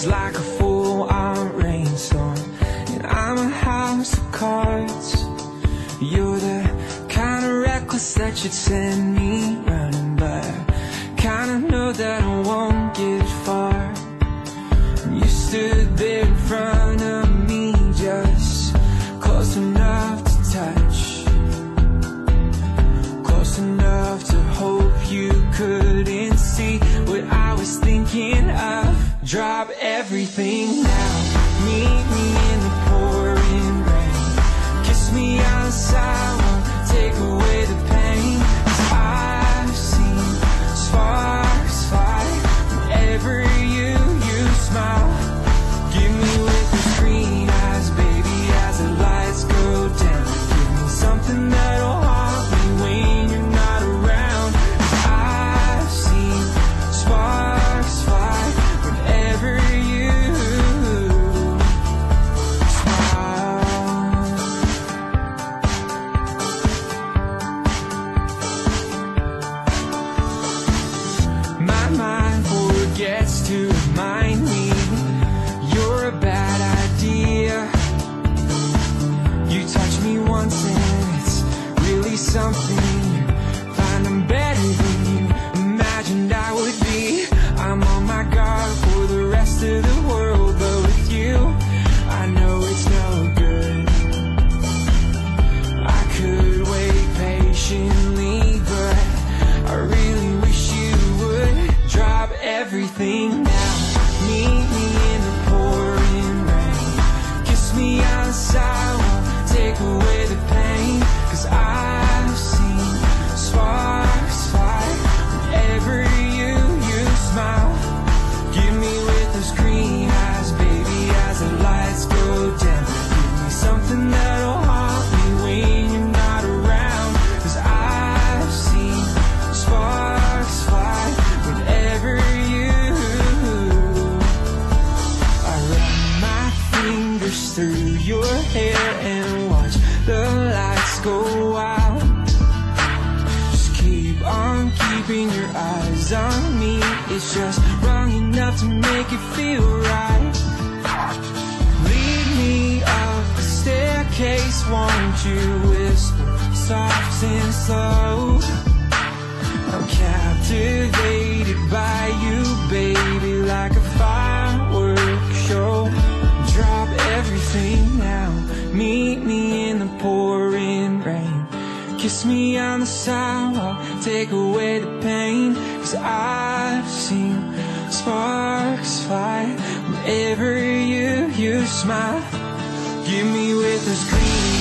It's like a full-on rainstorm, and I'm a house of cards. You're the kind of reckless that you'd send me running, but kind of know that I won't get far. You stood there in front of me, just close enough to touch, close enough to hope you couldn't see what I was thinking of. Drop everything now, meet me in the pouring rain, kiss me outside, won't take away the pain. 'Cause I've seen sparks fly whenever you smile. Give me with the green eyes, baby, as the lights go down. Give me something that'll haunt me when you're not around. 'Cause I've seen sparks fly. To remind me you're a bad idea. You touch me once and it's really something. You find I'm better than you imagined I would be. I'm on my guard for the rest of the world, but with you I know it's no good. I could wait patiently, but I really wish you would. Drop everything now, meet me in the pouring rain, kiss me outside, won't take away the pain. 'Cause I've seen sparks fly whenever you smile. Give me with those green eyes, baby, as the lights go down. Give me something that'll haunt me when you're not around. 'Cause I've seen sparks fly whenever you through your hair and watch the lights go out. Just keep on keeping your eyes on me. It's just wrong enough to make it feel right. Lead me up the staircase, won't you? Whisper soft and slow. I'm captivated by you, baby, like a firework show. Drop everything now, meet me in the pouring rain, kiss me on the sidewalk, take away the pain. 'Cause I've seen sparks fly whenever you smile. Give me with those green